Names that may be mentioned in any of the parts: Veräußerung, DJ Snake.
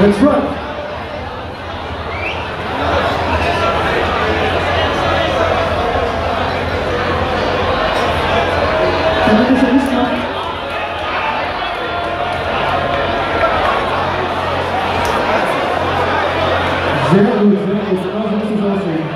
That's right. Sehr gut, sehr gut, genau so muss es aussehen.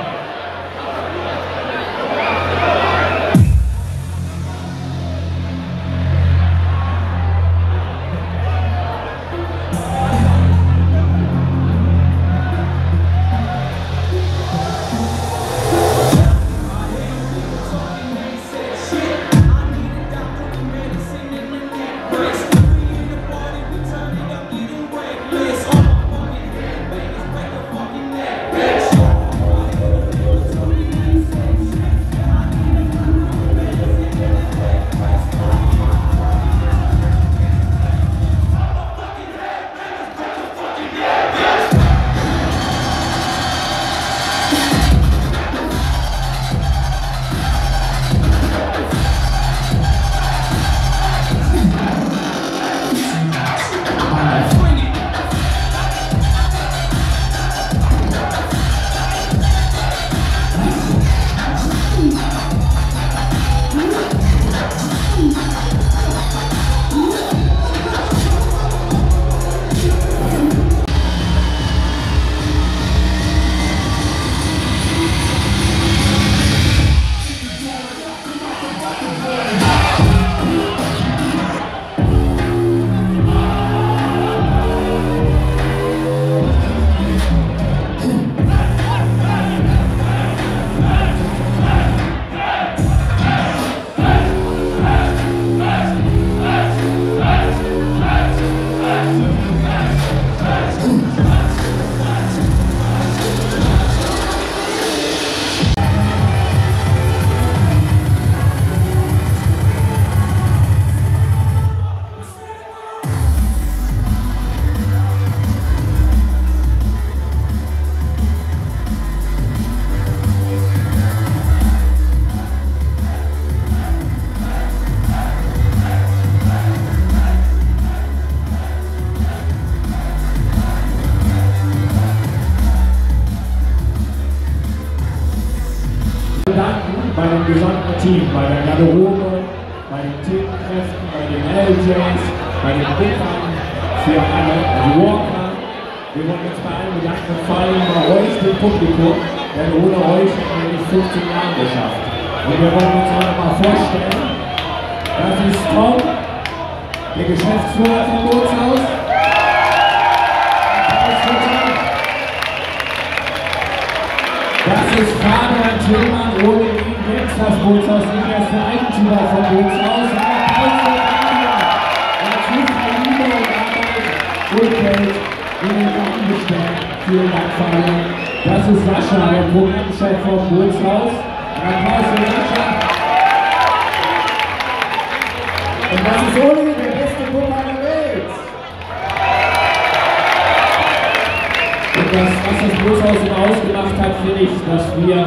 Bei dem gesamten Team, bei der Garderobe, bei den Themenkräften, bei den LJs, bei den Buchern, für alle Walker. Wir wollen uns bei allen bedanken, vor allem bei euch, dem Publikum, denn ohne euch hätten wir nicht 15 Jahre geschafft. Und wir wollen uns auch mal vorstellen, das ist Tom, der Geschäftsführer vom Bootshaus. Das ist Fabian Tillmann, ohne ihn gäbe es das Bootshaus nicht, er ist der Eigentümer vom Bootshaus. Und Geld in den Garten gestellt. Vielen Dank, Fabian. Das ist Sascha, der Programmchef vom Bootshaus. Applaus für Sascha. Und das ist Uli, der beste Pumper der Welt. Und das, was das Bootshaus immer ausgemacht hat, finde ich, dass wir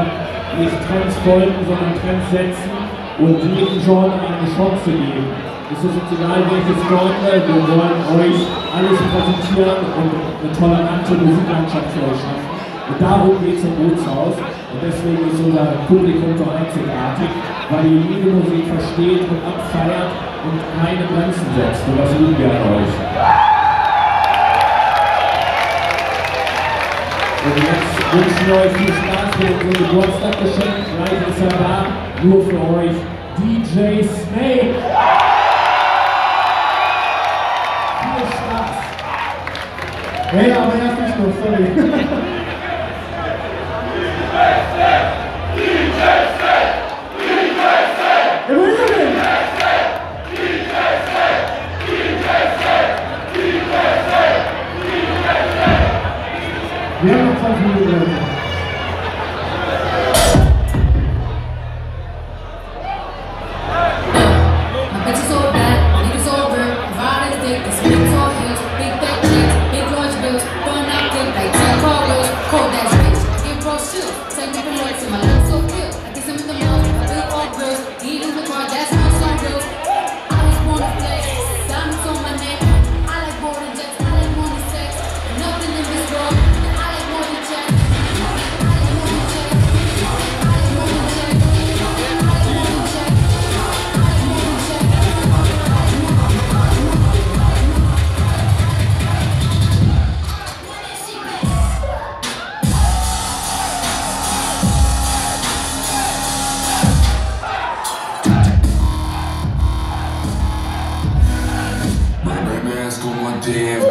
nicht Trends folgen, sondern Trends setzen und jedem Genre eine Chance geben. Es ist uns egal, welches Genre, wir wollen euch alles präsentieren und eine tolerante Musiklandschaft für euch schaffen. Und darum geht es im Bootshaus. Und deswegen ist unser Publikum so einzigartig, weil ihr jede Musik versteht und abfeiert und keine Grenzen setzt. Und das lieben wir an euch. Und jetzt wünschen wir euch viel Spaß mit unserem Geburtstagsgeschenk. Gleich ist er da, nur für euch DJ Snake. Viel Spaß. Hey, aber das ist gut, sorry. DJ Snake! DJ Snake! DJ Snake! Everybody do it! DJ Snake! DJ Snake! DJ Snake! DJ Snake! Wir haben noch 20 Minuten. Big fat chicks, big lunch bills, fun acting, they take all those. deep.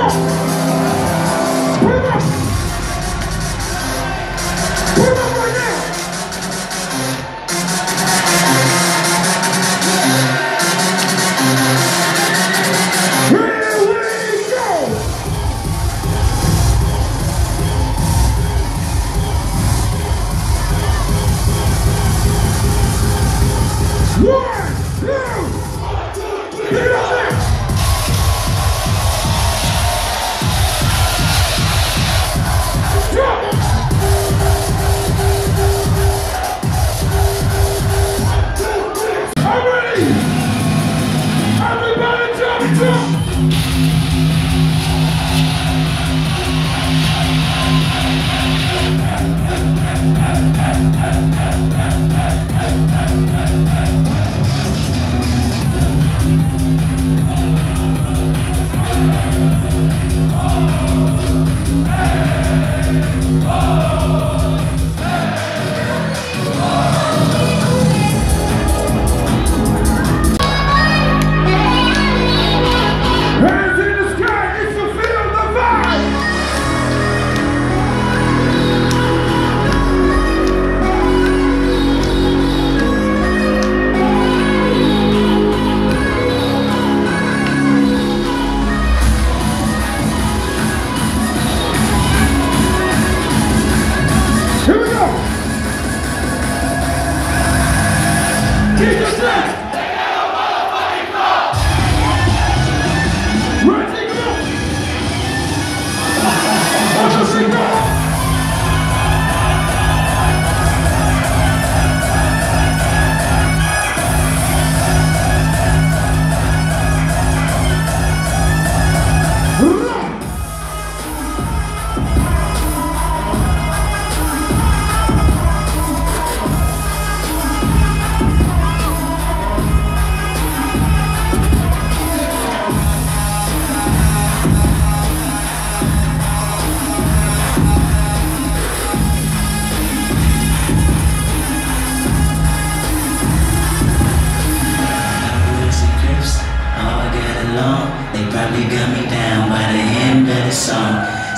DJ Snake!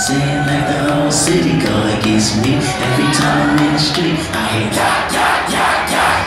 Saying like the whole city go against me. Every time I'm in the street, I hear yak, yak, yak, yak.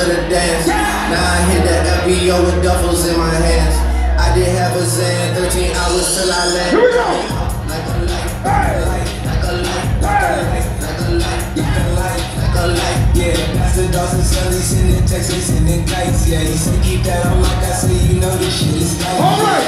to the dance. Yeah. Now I hit that FBO with duffels in my hands. I did half a zan, 13 hours till I land. Here we go. Like a light, hey. Like a light, hey. Like a light, like a light, like a light, yeah. Pastor Dawson Sully sending texts, he's sending kites, yeah. He said keep that on like I said, you know this shit is nice. All right.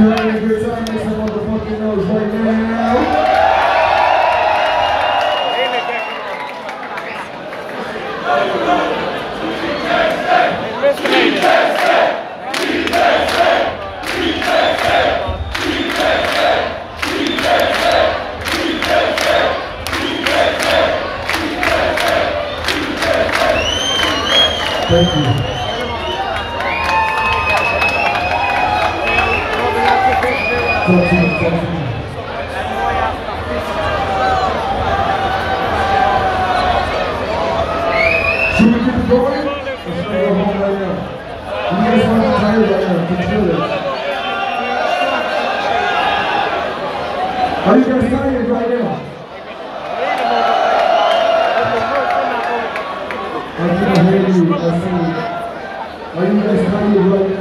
you having a good time? Make some motherfucking noise right now. Thank you. Are you guys tired right now? I can't hear you. Are you guys tired right now?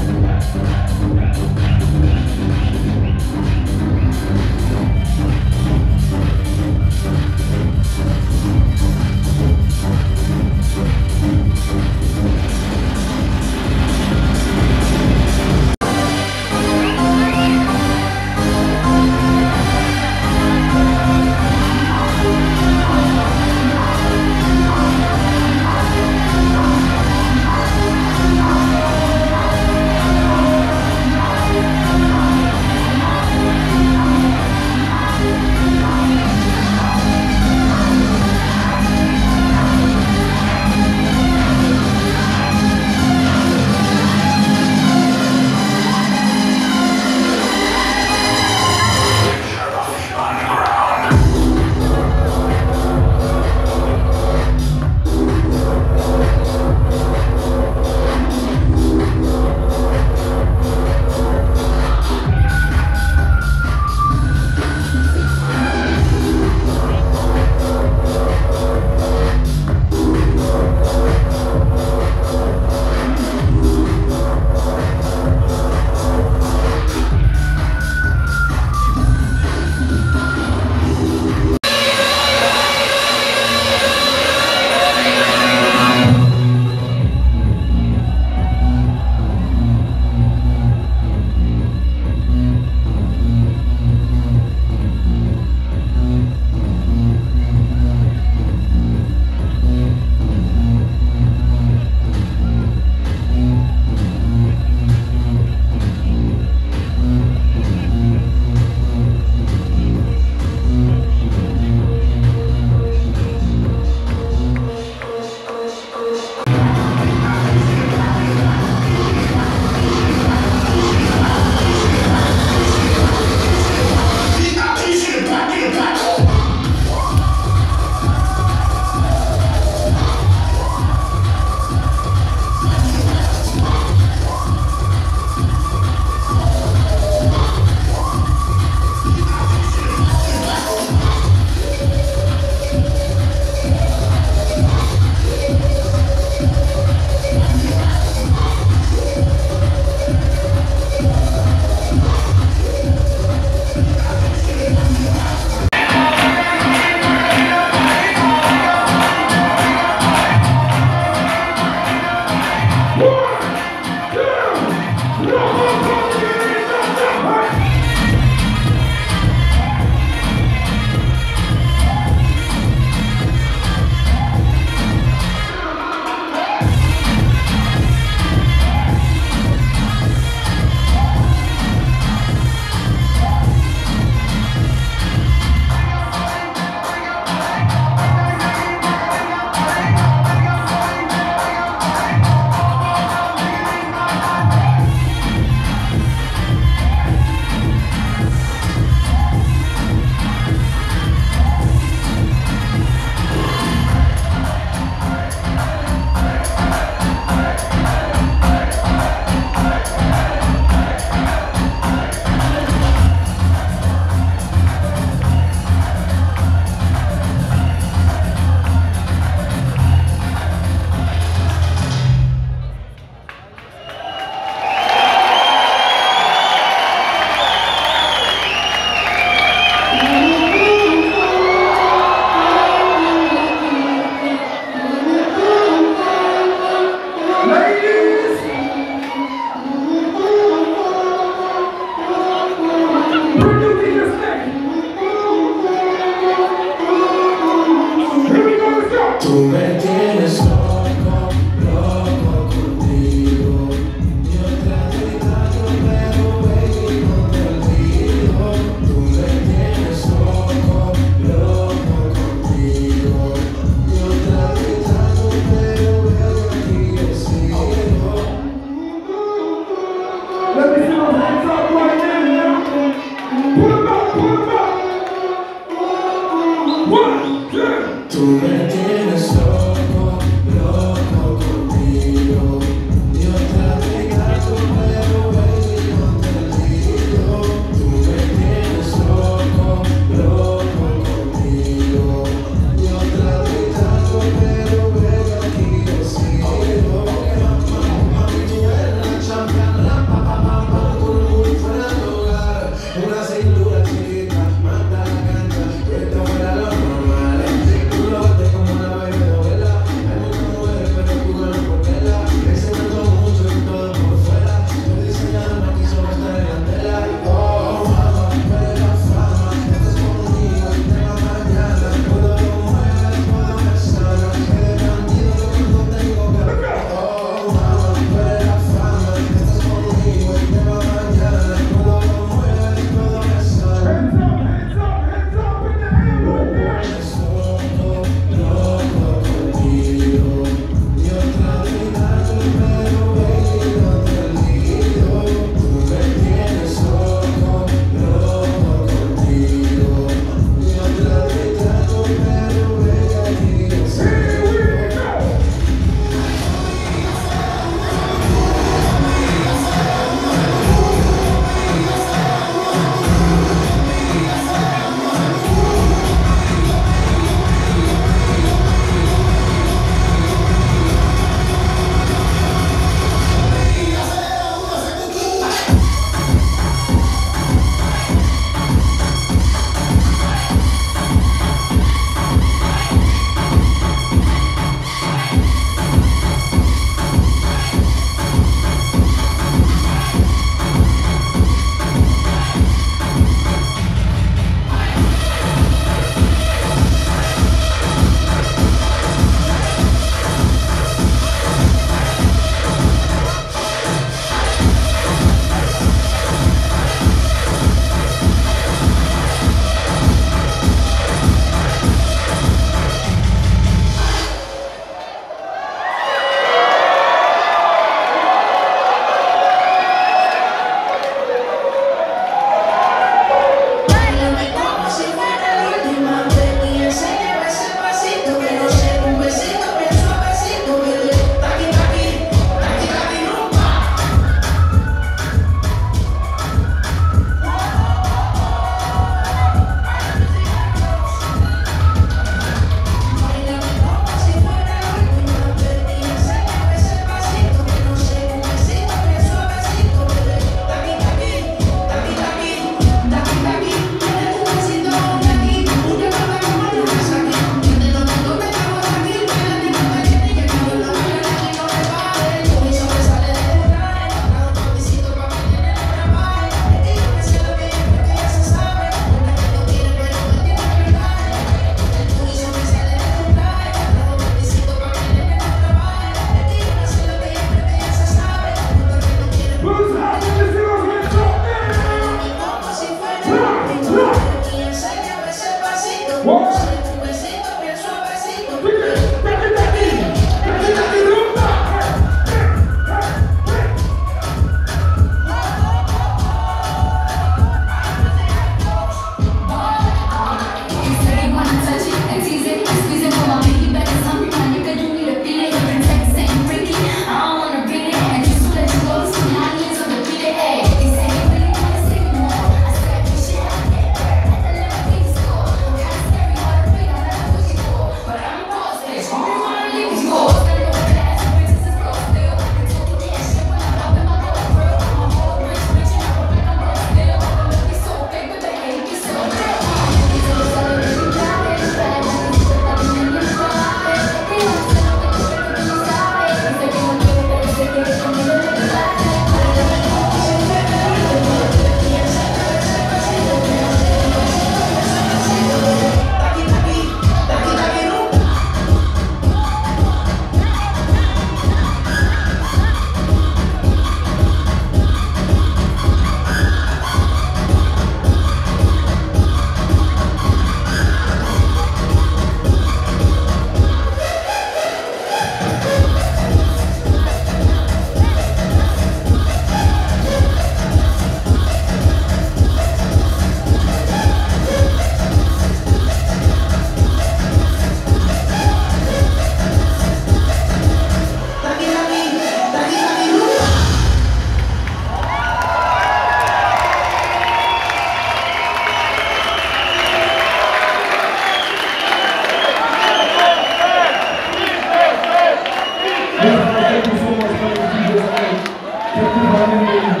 Thank you so much for the DJ Snake. Thank you for having me. You guys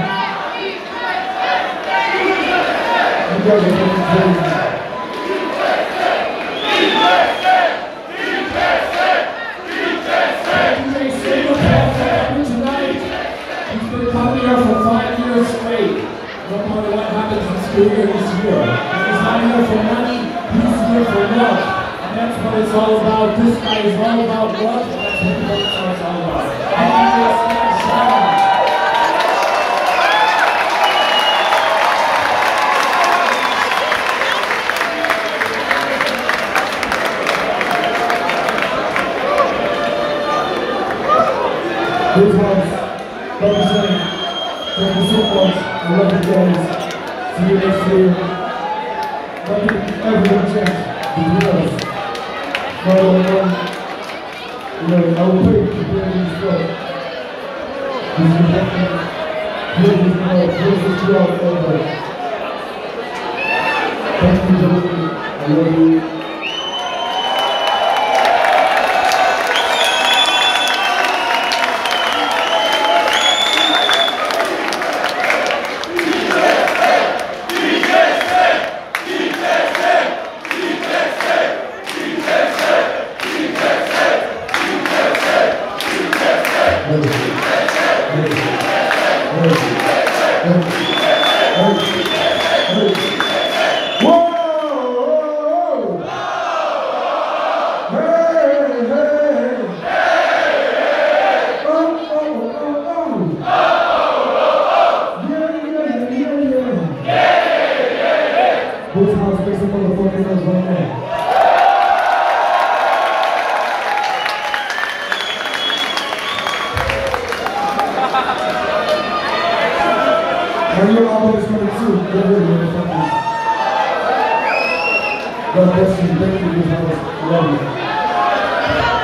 are fucking crazy. He's here this year. And he's not here for money, he's here for love. And that's what it's all about. This guy is all about love, and that's what it's all about. And he's just going to shout out. Good ones, representing the super ones, I love you guys. See you next year. Let everyone check the videos. I will pay for doing this work. This is definitely, this is love over. Thank you, gentlemen. I love you. And your album is coming soon. Don't worry, motherfuckers. God bless you. Thank you. Love you.